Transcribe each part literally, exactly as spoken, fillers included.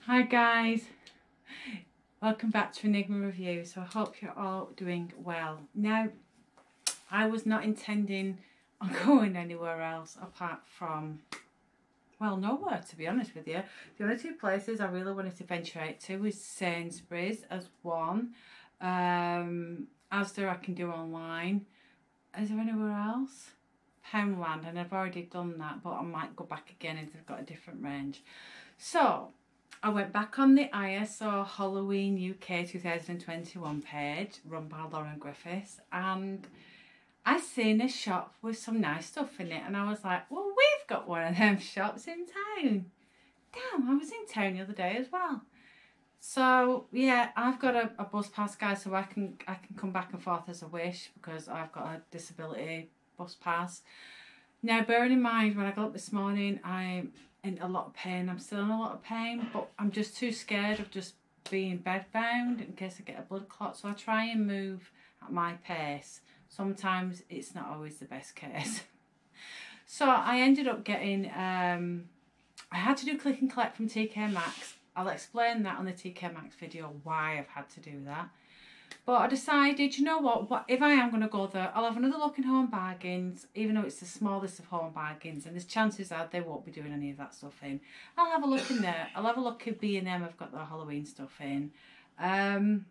Hi guys, welcome back to Enigma Review. So I hope you're all doing well. Now, I was not intending on going anywhere else apart from, well, nowhere, to be honest with you. The only two places I really wanted to venture out to was Sainsbury's as one. Um, Asda I can do online. Is there anywhere else? Poundland, and I've already done that, but I might go back again if they've got a different range. So I went back on the I S O Halloween U K two thousand twenty-one page run by Lauren Griffiths, and I seen a shop with some nice stuff in it, and I was like, well, we've got one of them shops in town. Damn, I was in town the other day as well. So yeah, I've got a, a bus pass, guys, so I can I can come back and forth as I wish because I've got a disability bus pass. Now, bearing in mind, when I got up this morning, I'm in a lot of pain. I'm still in a lot of pain, but I'm just too scared of just being bedbound in case I get a blood clot. So I try and move at my pace. Sometimes it's not always the best case. So I ended up getting, um, I had to do click and collect from T K Maxx. I'll explain that on the T K Maxx video, why I've had to do that. But I decided, you know what, what if I am going to go there, I'll have another look in Home Bargains, even though it's the smallest of Home Bargains, and there's chances are they won't be doing any of that stuff in. I'll have a look in there. I'll have a look at B and M, I've got their Halloween stuff in. Um,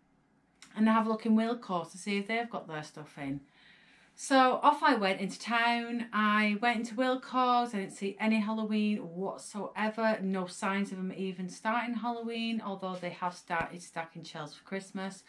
and I'll have a look in Wilko to see if they've got their stuff in. So off I went into town. I went into Wilko's. I didn't see any Halloween whatsoever. No signs of them even starting Halloween, although they have started stacking shelves for Christmas.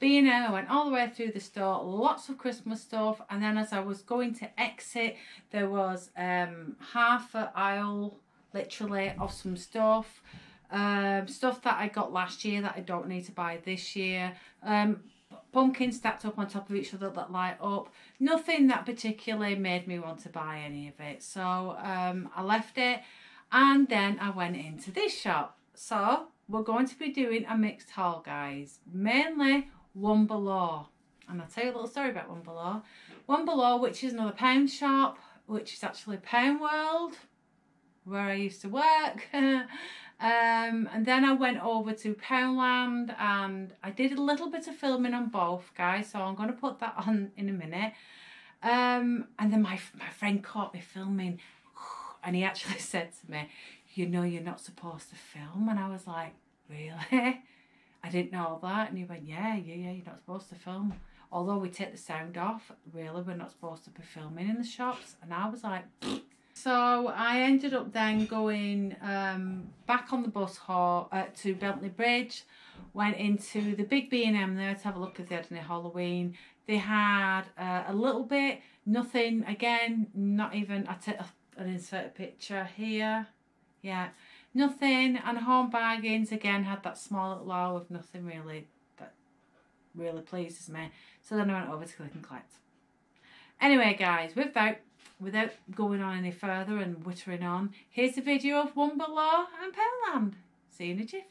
B and M, I went all the way through the store, lots of Christmas stuff. And then as I was going to exit, there was um, half an aisle, literally, of some stuff. Um, stuff that I got last year that I don't need to buy this year. Um, Pumpkins stacked up on top of each other that light up. Nothing that particularly made me want to buy any of it. So um, I left it, and then I went into this shop. So we're going to be doing a mixed haul, guys. Mainly One Below. And I'll tell you a little story about One Below. One Below, which is another pound shop, which is actually Poundworld, where I used to work. Um, and then I went over to Poundland, and I did a little bit of filming on both, guys, so I'm going to put that on in a minute. Um, and then my, my friend caught me filming, and he actually said to me, you know you're not supposed to film. And I was like, really? I didn't know that. And he went, yeah, yeah, yeah, you're not supposed to film. Although we take the sound off, really, we're not supposed to be filming in the shops. And I was like, pfft. So I ended up then going um, back on the bus hall, uh, to Bentley Bridge, went into the big B and M there to have a look if they had any Halloween. They had uh, a little bit, nothing again, not even, I took an insert picture here, yeah, nothing. And Home Bargains again had that small little aisle of nothing really that really pleases me. So then I went over to click and collect. Anyway guys, without Without going on any further and whittering on, here's a video of One Below and Poundland. See you in a jiffy.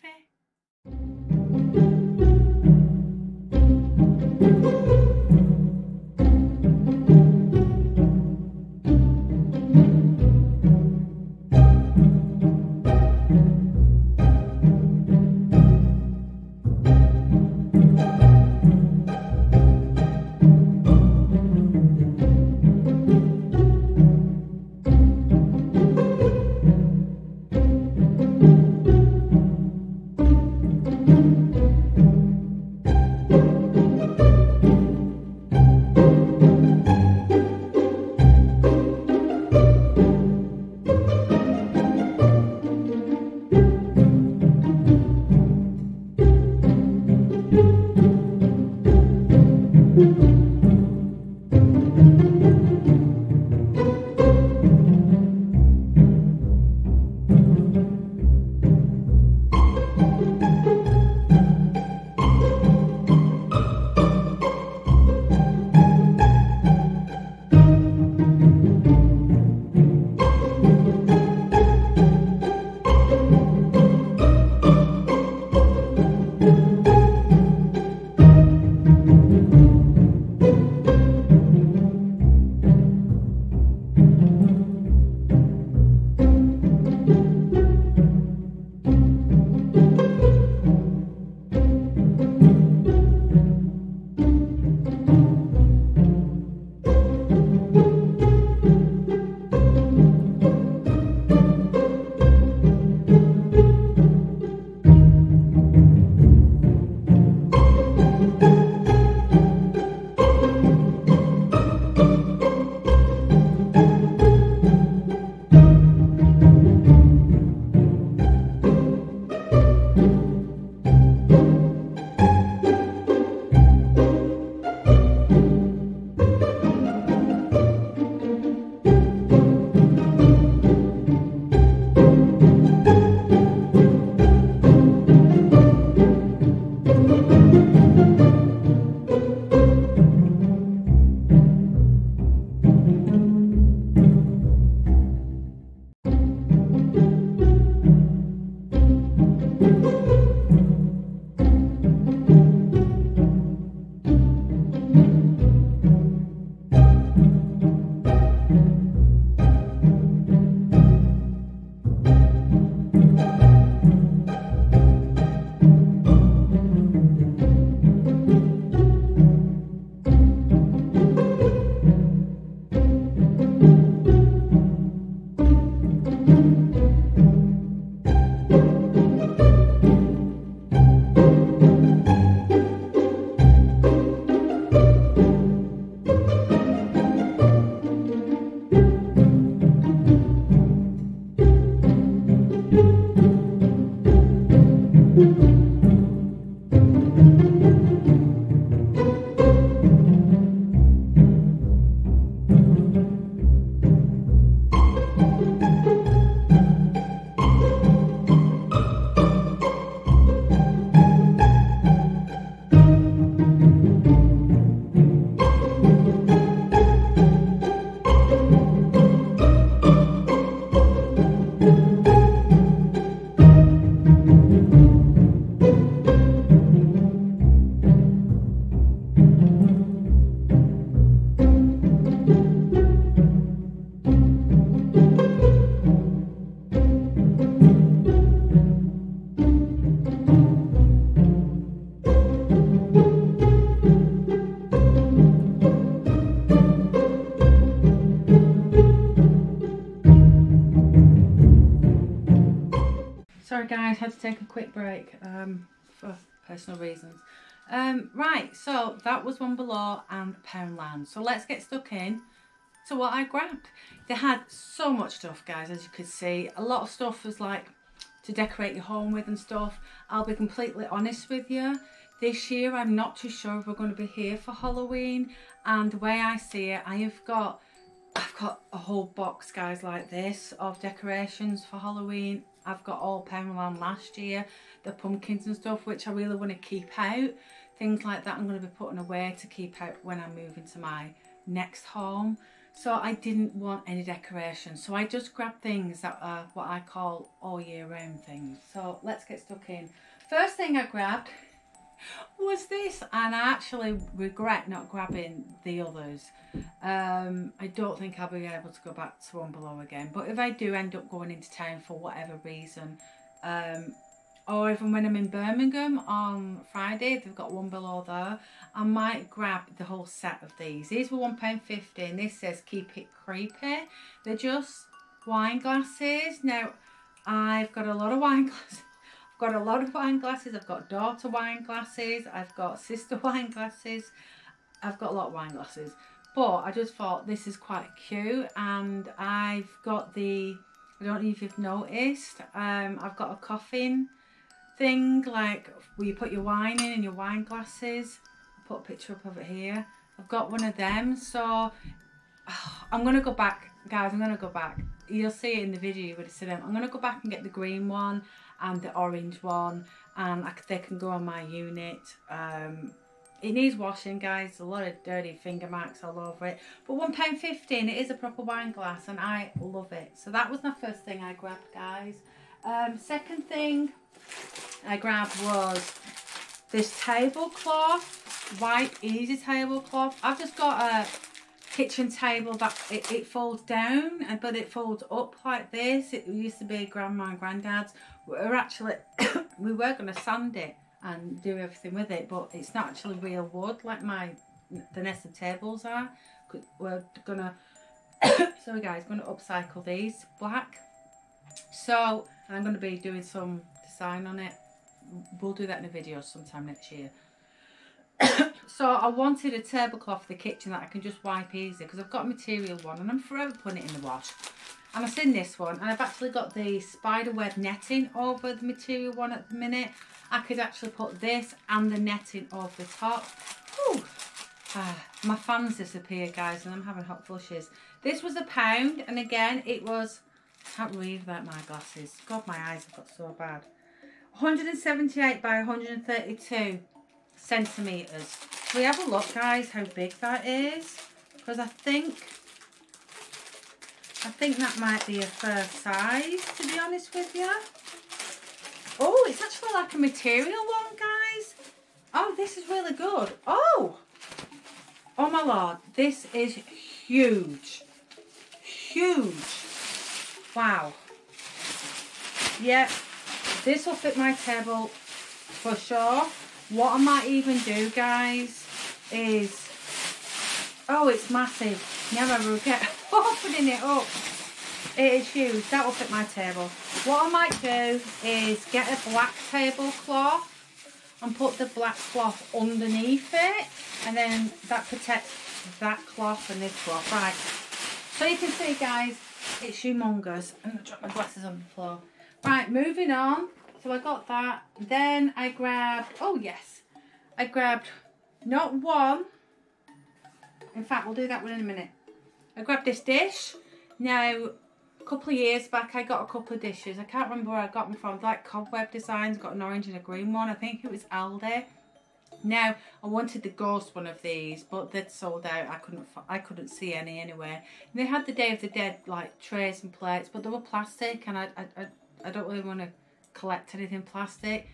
Sorry guys, had to take a quick break um, for personal reasons. Um, right, so that was One Below and Poundland. So let's get stuck in to what I grabbed. They had so much stuff, guys, as you could see. A lot of stuff was like to decorate your home with and stuff. I'll be completely honest with you. This year, I'm not too sure if we're going to be here for Halloween. And the way I see it, I have got, I've got a whole box, guys, like this of decorations for Halloween. I've got all Poundland last year, the pumpkins and stuff, which I really want to keep out. Things like that I'm going to be putting away to keep out when I move into my next home. So I didn't want any decorations. So I just grabbed things that are what I call all year round things. So let's get stuck in. First thing I grabbed was this, and I actually regret not grabbing the others. Um, I don't think I'll be able to go back to One Below again, but if I do end up going into town for whatever reason, um, or even when I'm in Birmingham on Friday, they've got One Below there, I might grab the whole set of these. These were one pound fifty and this says keep it creepy. They're just wine glasses. Now, I've got a lot of wine glasses. I've got a lot of wine glasses. I've got daughter wine glasses. I've got sister wine glasses. I've got a lot of wine glasses. But I just thought this is quite cute. And I've got the, I don't know if you've noticed, um, I've got a coffin thing, like where you put your wine in and your wine glasses. I'll put a picture up of it here. I've got one of them. So oh, I'm going to go back, guys. I'm going to go back. You'll see it in the video with the cinema. I'm going to go back and get the green one and the orange one, and I, they can go on my unit. Um, it needs washing, guys. A lot of dirty finger marks all over it. But one pound fifteen, it is a proper wine glass and I love it. So that was my first thing I grabbed, guys. Um, second thing I grabbed was this tablecloth, white easy tablecloth. I've just got a kitchen table that it, it folds down, but it folds up like this. It used to be grandma and granddad's. We're actually we were going to sand it and do everything with it, but it's not actually real wood like my the nested tables are. We're gonna sorry guys, gonna upcycle these black. So I'm gonna be doing some design on it. We'll do that in a video sometime next year. So I wanted a tablecloth for the kitchen that I can just wipe easy, because I've got a material one and I'm forever putting it in the wash. And I've seen this one, and I've actually got the spider web netting over the material one at the minute. I could actually put this and the netting over the top. Ooh, ah, my fans disappeared, guys, and I'm having hot flushes. This was a pound, and again, it was... I can't read without my glasses. God, my eyes have got so bad. one hundred seventy-eight by one hundred thirty-two. Centimeters. We have a look, guys, how big that is, because I think I think that might be a first size, to be honest with you. Oh, it's actually like a material one, guys. Oh, this is really good. Oh, oh my lord, this is huge, huge. Wow. Yeah, this will fit my table for sure. What I might even do, guys, is, oh, it's massive. Now I will get opening it up. It is huge. That will fit my table. What I might do is get a black tablecloth and put the black cloth underneath it, and then that protects that cloth and this cloth. Right. So you can see, guys, it's humongous. I'm going to drop my glasses on the floor. Right, moving on. So I got that. Then I grabbed, oh yes, I grabbed not one. In fact, we'll do that one in a minute. I grabbed this dish. Now, a couple of years back, I got a couple of dishes. I can't remember where I got them from. Like Cobweb Designs, got an orange and a green one. I think it was Aldi. Now, I wanted the ghost one of these, but they'd sold out. I couldn't I couldn't see any anywhere. And they had the Day of the Dead, like trays and plates, but they were plastic, and I, I, I, I don't really want to collect anything plastic.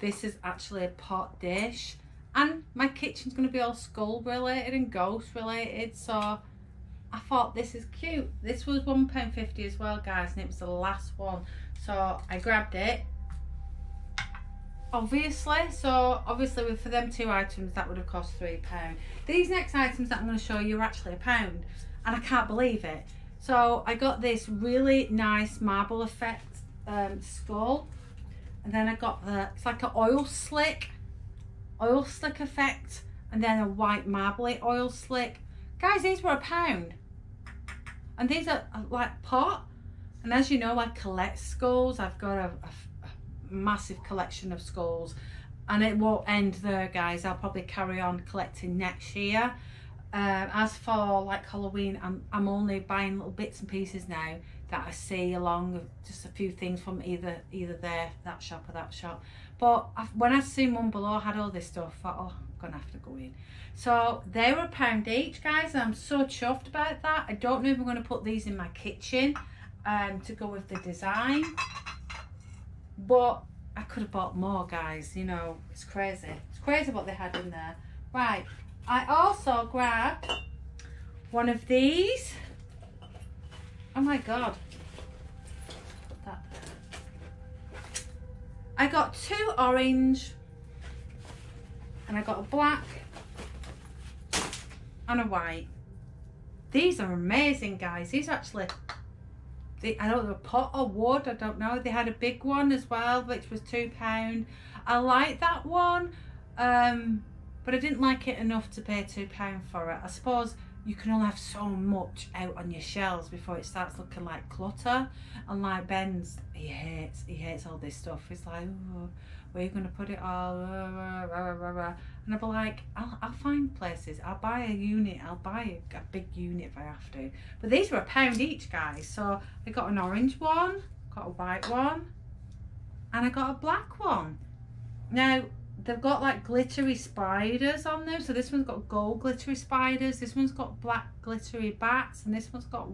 This is actually a pot dish, and my kitchen's going to be all skull related and ghost related, so I thought this is cute. This was one pound fifty as well, guys, and it was the last one, so I grabbed it obviously. So obviously for them two items that would have cost three pounds. These next items that I'm going to show you are actually a pound, and I can't believe it. So I got this really nice marble effect um, skull. And then I got the, it's like an oil slick, oil slick effect, and then a white marbly oil slick. Guys, these were a pound. And these are like pot. And as you know, I collect skulls. I've got a, a, a massive collection of skulls. And it won't end there, guys. I'll probably carry on collecting next year. Um, as for like Halloween, I'm, I'm only buying little bits and pieces now that I see along with just a few things from either either there, that shop or that shop. But I've, when I seen One Below, I had all this stuff, I thought, oh, I'm gonna have to go in. So they were a pound each, guys, and I'm so chuffed about that. I don't know if I'm gonna put these in my kitchen um, to go with the design, but I could have bought more, guys, you know, it's crazy. It's crazy what they had in there. Right. I also grabbed one of these. Oh my God. That. I got two orange and I got a black and a white. These are amazing, guys. These are actually, they, I don't know, pot or wood, I don't know. They had a big one as well, which was two pound. I like that one. Um, But I didn't like it enough to pay two pounds for it. I suppose you can only have so much out on your shelves before it starts looking like clutter. And like Ben's, he hates, he hates all this stuff. He's like, oh, where are you going to put it all? And I'll be like, I'll, I'll find places. I'll buy a unit. I'll buy a, a big unit if I have to. But these were a pound each, guys. So I got an orange one, got a white one, and I got a black one. Now, they've got like glittery spiders on them. So this one's got gold glittery spiders, this one's got black glittery bats, and this one's got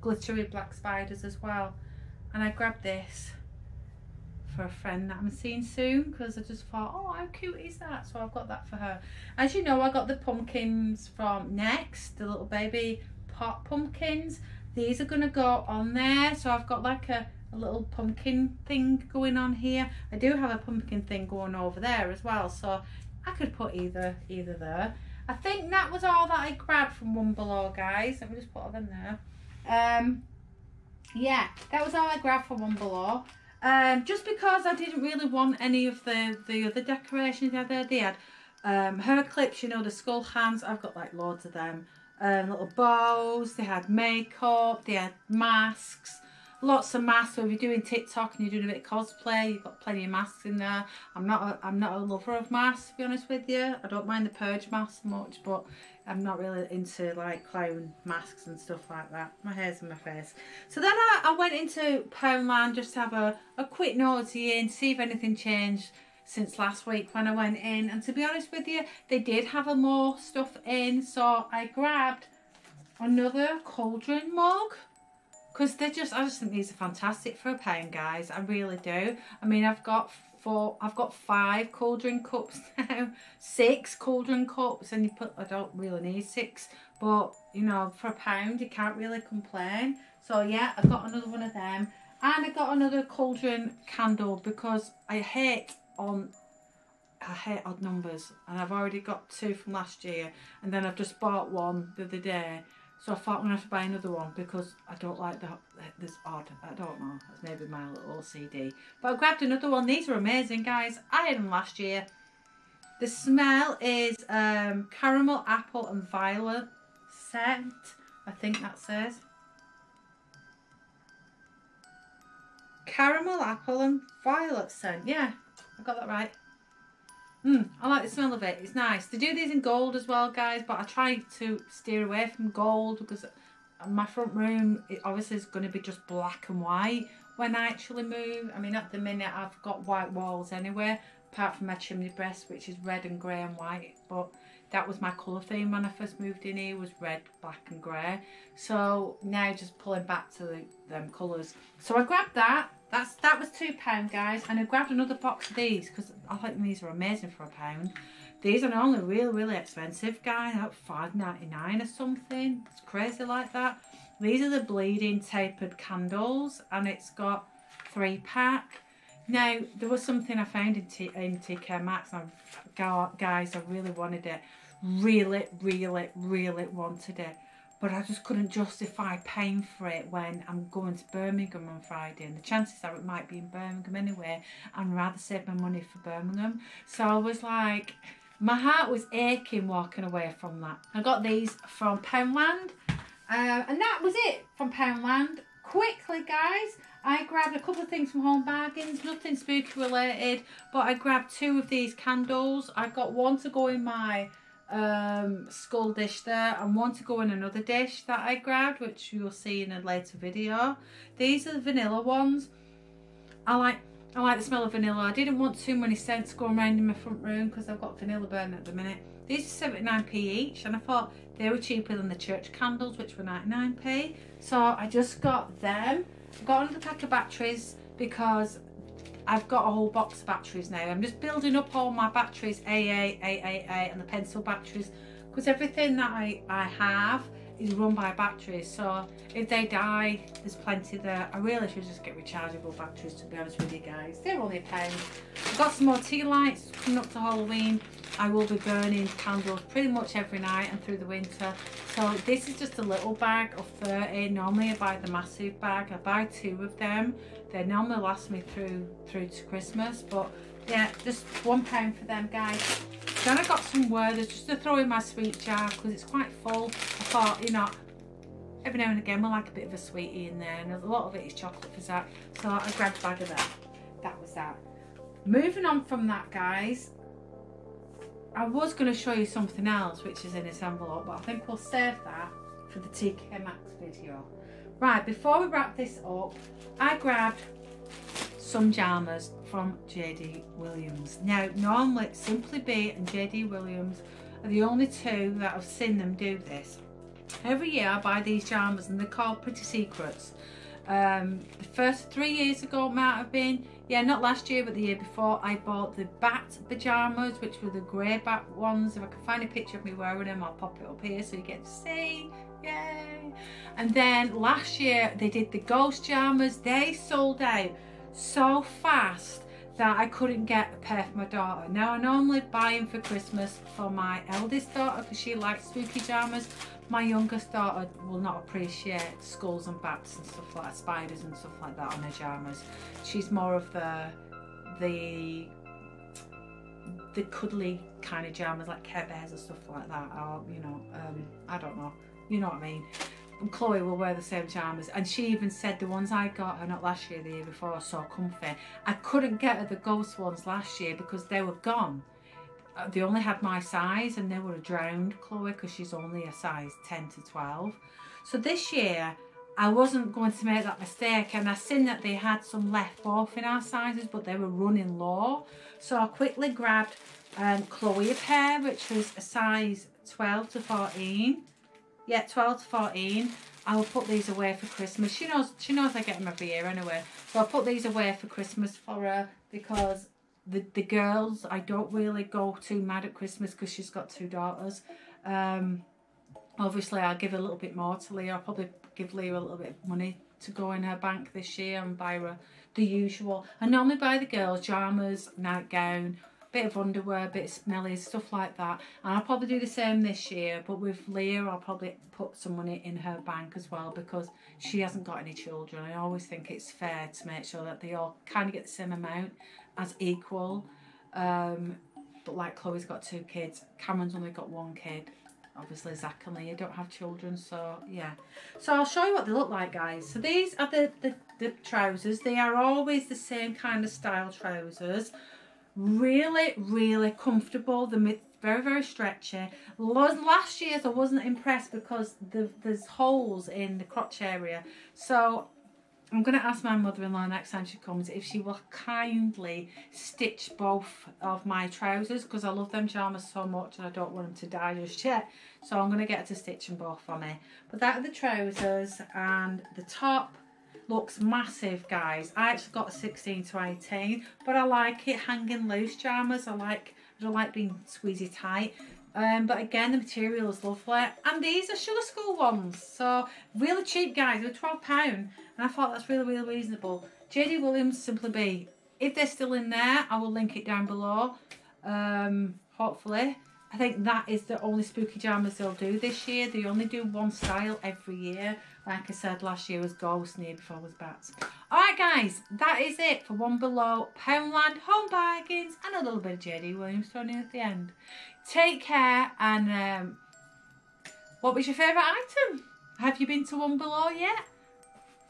glittery black spiders as well. And I grabbed this for a friend that I'm seeing soon because I just thought, oh, how cute is that? So I've got that for her. As you know, I got the pumpkins from Next, the little baby pot pumpkins. These are going to go on there. So I've got like a A little pumpkin thing going on here. I do have a pumpkin thing going over there as well, so I could put either either there. I think that was all that I grabbed from One Below, guys. Let me just put all them there. Um, yeah, that was all I grabbed from One Below. Um, just because I didn't really want any of the the other decorations out there. They had um, hair clips, you know, the skull hands. I've got like loads of them. Um, little bows. They had makeup. They had masks. Lots of masks. So if you're doing TikTok and you're doing a bit of cosplay, you've got plenty of masks in there. I'm not a, I'm not a lover of masks, to be honest with you. I don't mind the purge masks much, but I'm not really into like clown masks and stuff like that. My hair's in my face. So then I, I went into Poundland just to have a, a quick nosy in, see if anything changed since last week when I went in. And to be honest with you, they did have a more stuff in. So I grabbed another cauldron mug. Because they're just, I just think these are fantastic for a pound, guys. I really do. I mean, I've got four, I've got five cauldron cups now, six cauldron cups, and you put, I don't really need six, but you know, for a pound, you can't really complain. So yeah, I've got another one of them, and I got another cauldron candle because I hate on, I hate odd numbers, and I've already got two from last year, and then I've just bought one the other day. So I thought I'm going to have to buy another one because I don't like that. This odd. I don't know. That's maybe my little O C D. But I grabbed another one. These are amazing, guys. I had them last year. The smell is um, caramel, apple and violet scent. I think that says. Caramel, apple and violet scent. Yeah, I got that right. Mm, I like the smell of it. It's nice. They do these in gold as well, guys, but I try to steer away from gold because my front room, it obviously is going to be just black and white when I actually move. I mean, at the minute, I've got white walls anyway, apart from my chimney breast, which is red and grey and white. But that was my colour theme when I first moved in here, was red, black and grey. So now just pulling back to the, them colours. So I grabbed that. That's, that was two pounds, guys, and I grabbed another box of these because I think these are amazing for a pound. These are only really, really expensive, guys, like five ninety-nine or something. It's crazy like that. These are the bleeding tapered candles, and it's got three pack. Now, there was something I found in, T in T K Maxx, and I, guys, I really wanted it. Really, really, really wanted it. but I just couldn't justify paying for it when I'm going to Birmingham on Friday, and the chances are it might be in Birmingham anyway, and I'd rather save my money for Birmingham. So I was like, my heart was aching walking away from that. I got these from Poundland, uh, and that was it from Poundland. Quickly, guys, I grabbed a couple of things from Home Bargains, nothing spooky related, but I grabbed two of these candles. I've got one to go in my um, skull dish there, and one to go in another dish that I grabbed, which you'll see in a later video. These are the vanilla ones. I like I like the smell of vanilla. I didn't want too many scents going around in my front room because I've got vanilla burn at the minute. These are seventy-nine p each, and I thought they were cheaper than the church candles, which were ninety-nine p. So I just got them. I got another pack of batteries because I've got a whole box of batteries now. I'm just building up all my batteries, A A, A A A, and the pencil batteries, because everything that I, I have is run by batteries. So if they die, there's plenty there. I really should just get rechargeable batteries, to be honest with you guys. They're only a pound. I've got some more tea lights coming up to Halloween. I will be burning candles pretty much every night and through the winter. So this is just a little bag of thirty. Normally I buy the massive bag. I buy two of them. They normally last me through through to Christmas. But yeah, just one pound for them, guys. Then I got some Werther's just to throw in my sweet jar because it's quite full. I thought, you know, every now and again we'll like a bit of a sweetie in there, and a lot of it is chocolate for Zach. So I grabbed a bag of that. That was that. Moving on from that, guys, I was going to show you something else which is in this envelope, but I think we'll save that for the T K Maxx video. Right, before we wrap this up, I grabbed some jammers from J D Williams. Now, normally Simply Be and J D Williams are the only two that I've seen them do this. Every year I buy these jammers, and they're called Pretty Secrets. Um, the first three years ago might have been, yeah, not last year but the year before, I bought the bat pyjamas, which were the grey bat ones. If I can find a picture of me wearing them, I'll pop it up here so you get to see. Yay! And then last year they did the ghost jammers. They sold out so fast that I couldn't get a pair for my daughter. Now I normally buy them for Christmas for my eldest daughter because she likes spooky jammers. My youngest daughter will not appreciate skulls and bats and stuff like that, spiders and stuff like that on her pyjamas. She's more of the the the cuddly kind of pyjamas, like Care Bears and stuff like that, or you know, um, I don't know, you know what I mean. And Chloe will wear the same pyjamas, and she even said the ones I got her not last year, the year before, are so comfy. I couldn't get her the ghost ones last year because they were gone. They only had my size, and they were a drowned Chloe because she's only a size ten to twelve. So this year I wasn't going to make that mistake, and I seen that they had some left both in our sizes, but they were running low. So I quickly grabbed um, Chloe a pair, which was a size twelve to fourteen. Yeah, twelve to fourteen. I will put these away for Christmas. She knows, she knows I get them every year anyway. So I put these away for Christmas for her because The, the girls, I don't really go too mad at Christmas because she's got two daughters. Um, obviously, I'll give a little bit more to Leah. I'll probably give Leah a little bit of money to go in her bank this year and buy her the usual. I normally buy the girls jammers, nightgown, bit of underwear, bit of smellies, stuff like that. And I'll probably do the same this year. But with Leah, I'll probably put some money in her bank as well because she hasn't got any children. I always think it's fair to make sure that they all kind of get the same amount, as equal, um, but like Chloe's got two kids, Cameron's only got one kid, obviously Zach and Leah don't have children, so yeah. So I'll show you what they look like, guys. So these are the, the, the trousers. They are always the same kind of style trousers, really, really comfortable. They're very, very stretchy. Last year's I wasn't impressed because the, there's holes in the crotch area, so I'm going to ask my mother-in-law next time she comes if she will kindly stitch both of my trousers because I love them pyjamas so much and I don't want them to die just yet. So I'm going to get her to stitch them both for me. But that are the trousers, and the top looks massive, guys. I actually got a sixteen to eighteen, but I like it hanging loose pyjamas. I like, I don't like being squeezy tight. Um, but again, the material is lovely, and these are Sugar School ones, so really cheap, guys. They were twelve pounds, and I thought that's really, really reasonable. J D Williams, Simply Be. If they're still in there, I will link it down below, um, hopefully. I think that is the only spooky pyjamas they'll do this year. They only do one style every year. Like I said, last year was ghosts and the year before was bats. All right, guys, that is it for One Below, Poundland, Home Bargains, and a little bit of J D Williams thrown in at the end. Take care, and um, what was your favourite item? Have you been to One Below yet?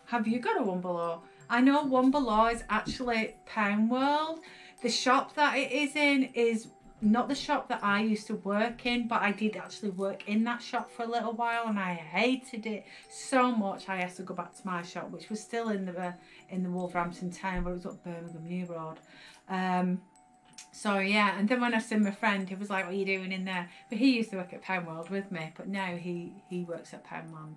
Have you got a One Below? I know One Below is actually Poundworld. The shop that it is in is not the shop that I used to work in, but I did actually work in that shop for a little while and I hated it so much I had to go back to my shop, which was still in the uh, in the Wolverhampton town, but it was up Birmingham New Road. Um, so yeah, and then when I seen my friend, he was like, what are you doing in there? But he used to work at Poundworld with me, but now he, he works at Poundland.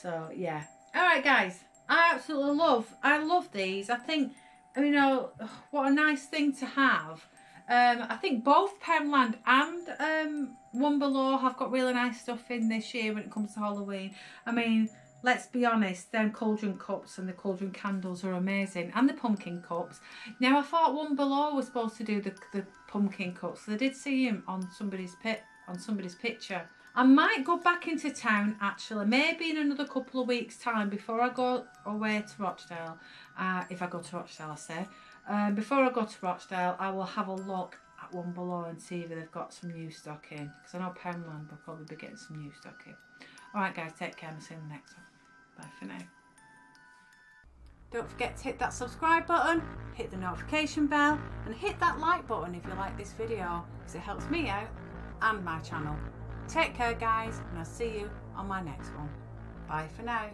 So yeah. Alright guys, I absolutely love, I love these. I think, you know, what a nice thing to have. Um, I think both Poundland and um, One Below have got really nice stuff in this year when it comes to Halloween. I mean, let's be honest, them cauldron cups and the cauldron candles are amazing. And the pumpkin cups. Now, I thought One Below was supposed to do the, the pumpkin cups. So they did see him on somebody's pit, on somebody's picture. I might go back into town, actually, maybe in another couple of weeks' time before I go away to Rochdale. Uh, if I go to Rochdale, I say. Um, before I go to Rochdale, I will have a look at One Below and see if they've got some new stock in. Because I know Poundland will probably be getting some new stock in. Alright guys, take care and I'll see you in the next one. Bye for now. Don't forget to hit that subscribe button, hit the notification bell and hit that like button if you like this video. Because it helps me out and my channel. Take care guys and I'll see you on my next one. Bye for now.